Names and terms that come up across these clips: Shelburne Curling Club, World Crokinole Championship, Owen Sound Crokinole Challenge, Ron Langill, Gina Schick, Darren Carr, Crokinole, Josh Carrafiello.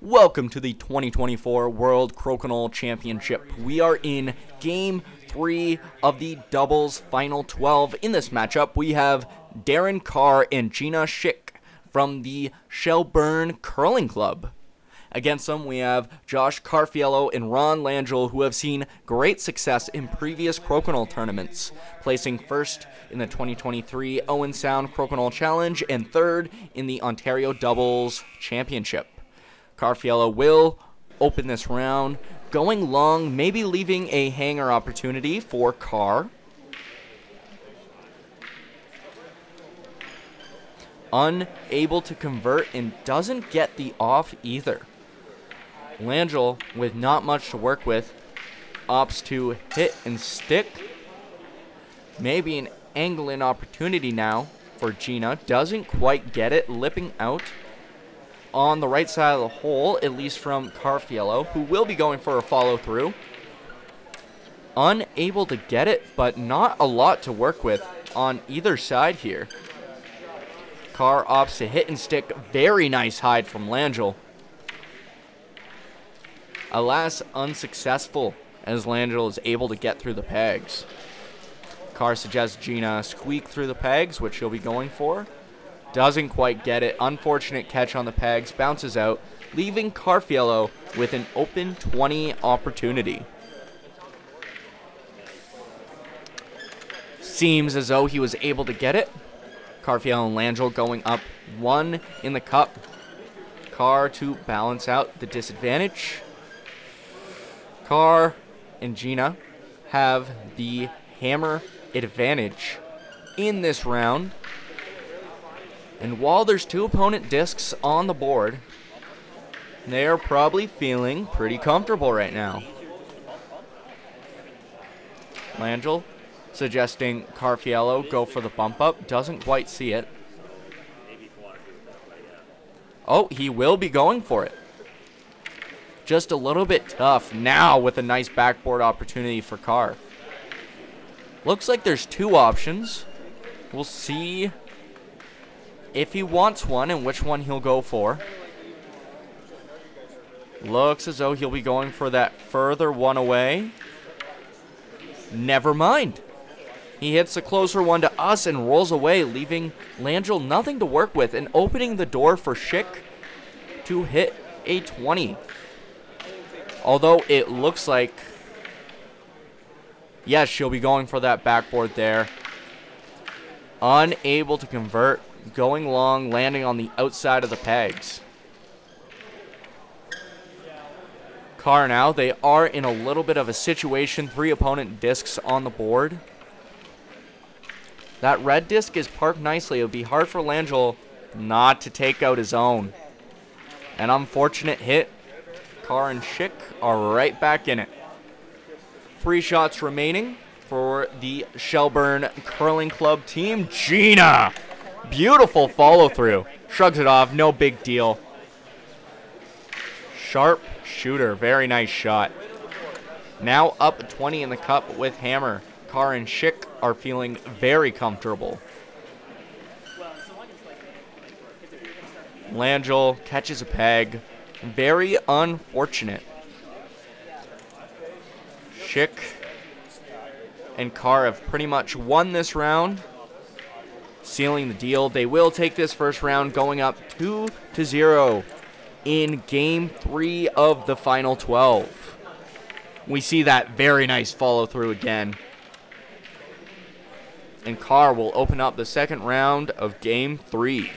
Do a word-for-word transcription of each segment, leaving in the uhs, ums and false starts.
Welcome to the twenty twenty-four World Crokinole Championship. We are in game three of the doubles final twelve. In this matchup, we have Darren Carr and Gina Schick from the Shelburne Curling Club. Against them, we have Josh Carrafiello and Ron Langill, who have seen great success in previous Crokinole tournaments, placing first in the twenty twenty-three Owen Sound Crokinole Challenge and third in the Ontario Doubles Championship. Carrafiello will open this round, going long, maybe leaving a hanger opportunity for Carr. Unable to convert and doesn't get the off either. Langill, with not much to work with, opts to hit and stick. Maybe an angle-in opportunity now for Gina. Doesn't quite get it, lipping out on the right side of the hole, at least from Carrafiello, who will be going for a follow-through. Unable to get it, but not a lot to work with on either side here. Carr opts to hit and stick. Very nice hide from Langill. Alas, unsuccessful, as Langill is able to get through the pegs. Carr suggests Gina squeak through the pegs, which she'll be going for. Doesn't quite get it. Unfortunate catch on the pegs. Bounces out, leaving Carrafiello with an open twenty opportunity. Seems as though he was able to get it. Carrafiello and Langill going up one in the cup. Carr to balance out the disadvantage. Carr and Gina have the hammer advantage in this round. And while there's two opponent discs on the board, they're probably feeling pretty comfortable right now. Langill suggesting Carrafiello go for the bump up. Doesn't quite see it. Oh, he will be going for it. Just a little bit tough now with a nice backboard opportunity for Carr. Looks like there's two options. We'll see if he wants one and which one he'll go for. Looks as though he'll be going for that further one away. Never mind. He hits the closer one to us and rolls away, leaving Langill nothing to work with and opening the door for Schick to hit a twenty. Although it looks like, yes, she'll be going for that backboard there. Unable to convert. Going long, landing on the outside of the pegs. Carr now, they are in a little bit of a situation. Three opponent discs on the board. That red disc is parked nicely. It would be hard for Langill not to take out his own. An unfortunate hit. Carr and Schick are right back in it. Three shots remaining for the Shelburne Curling Club team. Gina! Beautiful follow-through. Shrugs it off. No big deal. Sharp shooter. Very nice shot. Now up twenty in the cup with hammer. Carr and Schick are feeling very comfortable. Langill catches a peg. Very unfortunate. Schick and Carr have pretty much won this round, sealing the deal. They will take this first round, going up two to zero in game three of the final twelve. We see that very nice follow through again. And Carr will open up the second round of game three.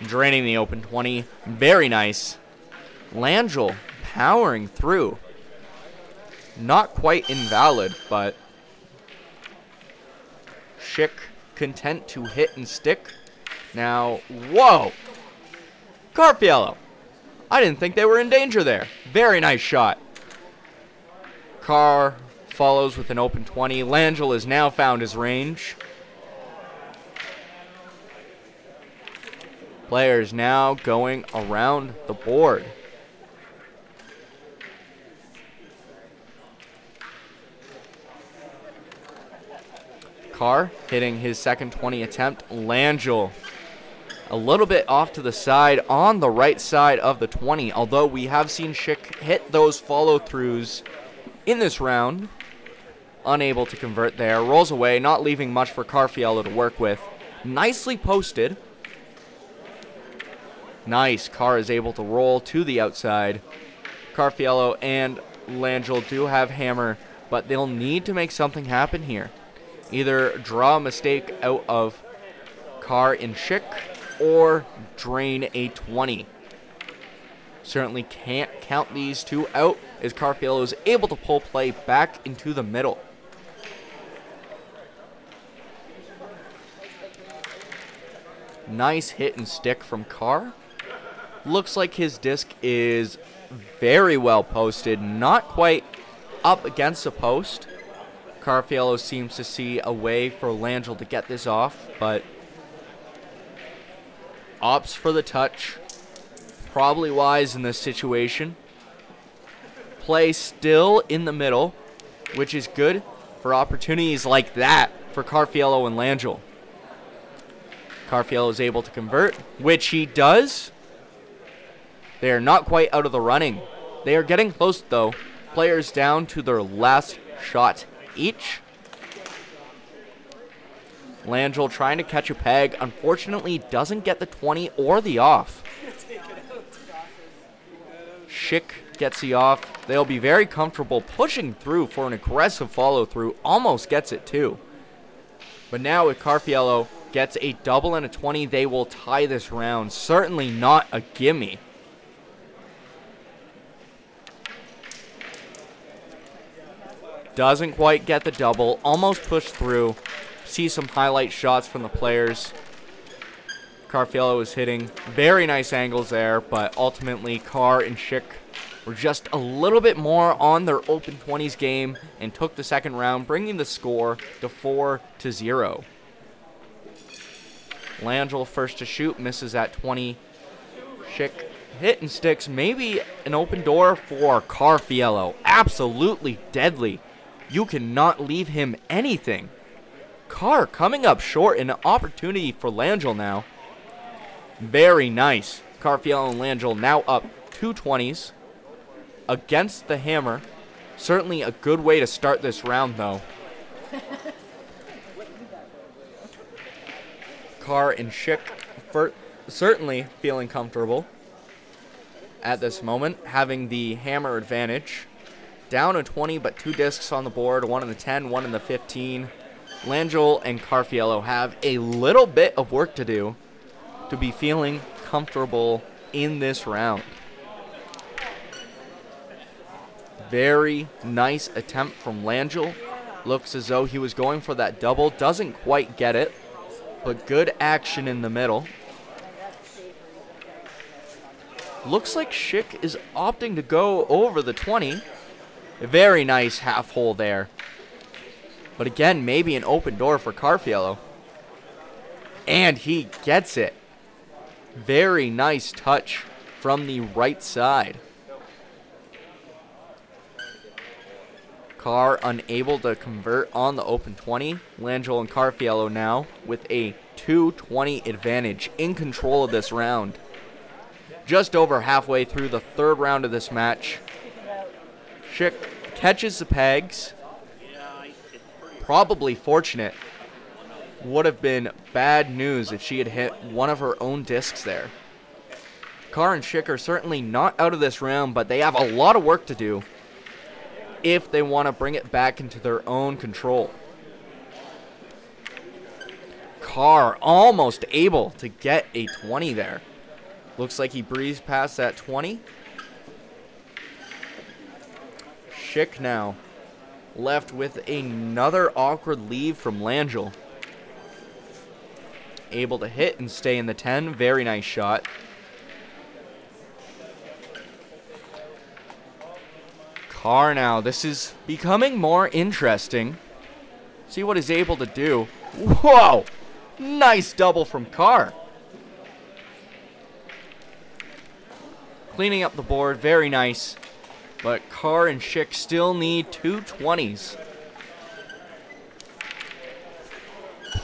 Draining the open twenty. Very nice. Langill powering through. Not quite invalid, but Schick content to hit and stick. Now, whoa! Carrafiello! I didn't think they were in danger there. Very nice shot. Carr follows with an open twenty. Langill has now found his range. Players now going around the board. Carr hitting his second twenty attempt. Langill a little bit off to the side on the right side of the twenty, although we have seen Schick hit those follow-throughs in this round. Unable to convert there. Rolls away, not leaving much for Carrafiello to work with. Nicely posted. Nice. Carr is able to roll to the outside. Carrafiello and Langill do have hammer, but they'll need to make something happen here. Either draw a mistake out of Carr and Schick or drain a twenty. Certainly can't count these two out as Carrafiello is able to pull play back into the middle. Nice hit and stick from Carr. Looks like his disc is very well posted, not quite up against the post. Carrafiello seems to see a way for Langill to get this off, but opts for the touch. Probably wise in this situation. Play still in the middle, which is good for opportunities like that for Carrafiello and Langill. Carrafiello is able to convert, which he does. They are not quite out of the running. They are getting close, though. Players down to their last shot each. Langill trying to catch a peg. Unfortunately, doesn't get the twenty or the off. Schick gets the off. They'll be very comfortable pushing through for an aggressive follow-through. Almost gets it, too. But now with Carrafiello gets a double and a twenty, they will tie this round. Certainly not a gimme. Doesn't quite get the double. Almost pushed through. See some highlight shots from the players. Carrafiello is hitting very nice angles there, but ultimately Carr and Schick were just a little bit more on their open twenties game and took the second round, bringing the score to four to zero. Langill first to shoot, misses at twenty. Schick hit and sticks, maybe an open door for Carrafiello. Absolutely deadly. You cannot leave him anything. Carr coming up short, an opportunity for Langill now. Very nice. Carrafiello and Langill now up two twenties against the hammer. Certainly a good way to start this round, though. Carr and Schick certainly feeling comfortable at this moment, having the hammer advantage. Down a twenty, but two discs on the board, one in the ten, one in the fifteen. Langill and Carrafiello have a little bit of work to do to be feeling comfortable in this round. Very nice attempt from Langill. Looks as though he was going for that double. Doesn't quite get it, but good action in the middle. Looks like Schick is opting to go over the twenty. A very nice half hole there. But again, maybe an open door for Carrafiello. And he gets it. Very nice touch from the right side. Carr unable to convert on the open twenty. Langill and Carrafiello now with a two twenty advantage, in control of this round. Just over halfway through the third round of this match. Schick catches the pegs. Probably fortunate. Would have been bad news if she had hit one of her own discs there. Carr and Schick are certainly not out of this round, but they have a lot of work to do if they want to bring it back into their own control. Carr almost able to get a twenty there. Looks like he breezed past that twenty. Schick now left with another awkward leave from Langill. Able to hit and stay in the ten. Very nice shot. Carr now. This is becoming more interesting. See what he's able to do. Whoa! Nice double from Carr. Cleaning up the board. Very nice. But Carr and Schick still need two twenties.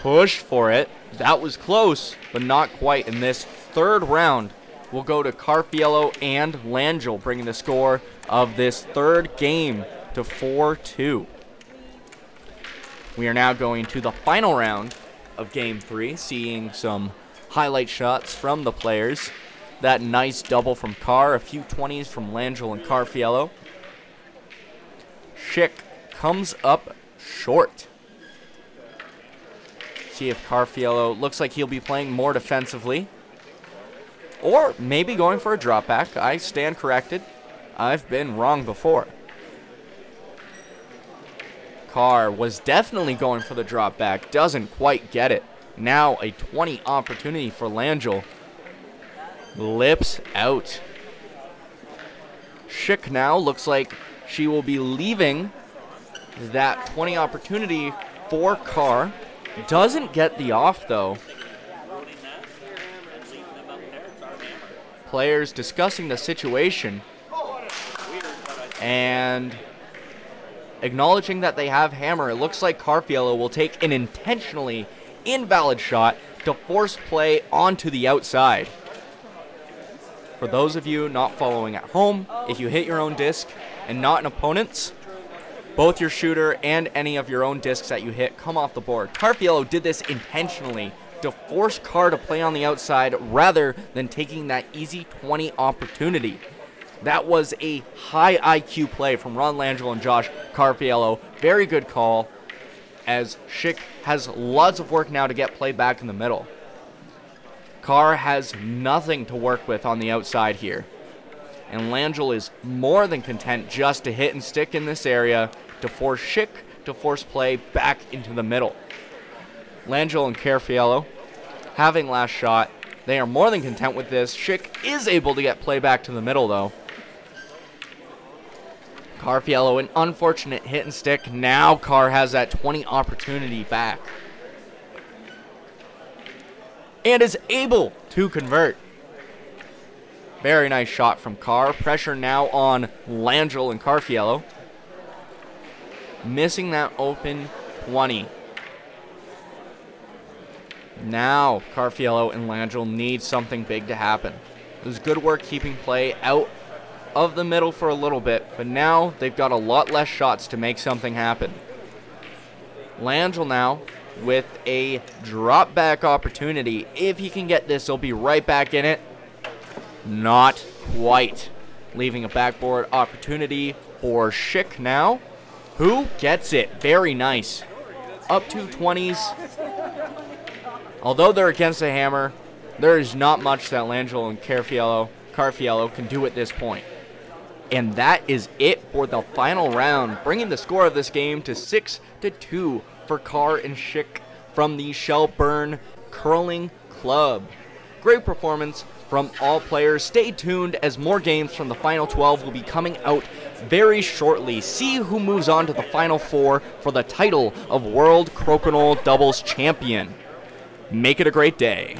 pushed for it. That was close, but not quite. In this third round, we'll go to Carrafiello and Langill, bringing the score of this third game to four two. We are now going to the final round of game three, seeing some highlight shots from the players. That nice double from Carr, a few twenties from Langill and Carrafiello. Schick comes up short. See if Carrafiello looks like he'll be playing more defensively, or maybe going for a drop back. I stand corrected. I've been wrong before. Carr was definitely going for the drop back, doesn't quite get it. Now a twenty opportunity for Langill. Lips out. Schick now looks like she will be leaving that twenty opportunity for Carr. Doesn't get the off though. Players discussing the situation and acknowledging that they have hammer. It looks like Carrafiello will take an intentionally invalid shot to force play onto the outside. For those of you not following at home, if you hit your own disc and not an opponent's, both your shooter and any of your own discs that you hit come off the board. Carrafiello did this intentionally to force Carr to play on the outside rather than taking that easy twenty opportunity. That was a high I Q play from Ron Langill and Josh Carrafiello. Very good call, as Schick has lots of work now to get play back in the middle. Carr has nothing to work with on the outside here, and Langill is more than content just to hit and stick in this area to force Schick to force play back into the middle. Langill and Carrafiello having last shot. They are more than content with this. Schick is able to get play back to the middle though. Carrafiello, an unfortunate hit and stick. Now Carr has that twenty opportunity back and is able to convert. Very nice shot from Carr. Pressure now on Langill and Carrafiello. Missing that open twenty. Now Carrafiello and Langill need something big to happen. It was good work keeping play out of the middle for a little bit, but now they've got a lot less shots to make something happen. Langill now with a drop back opportunity. If he can get this, he'll be right back in it. Not quite. Leaving a backboard opportunity for Schick now, who gets it. Very nice. Up to twenties. Although they're against the hammer, there is not much that Langill and Carrafiello, Carrafiello can do at this point. And that is it for the final round, bringing the score of this game to six to two. For Carr and Schick from the Shelburne Curling Club. Great performance from all players. Stay tuned as more games from the final twelve will be coming out very shortly. See who moves on to the final four for the title of World Crokinole Doubles Champion. Make it a great day.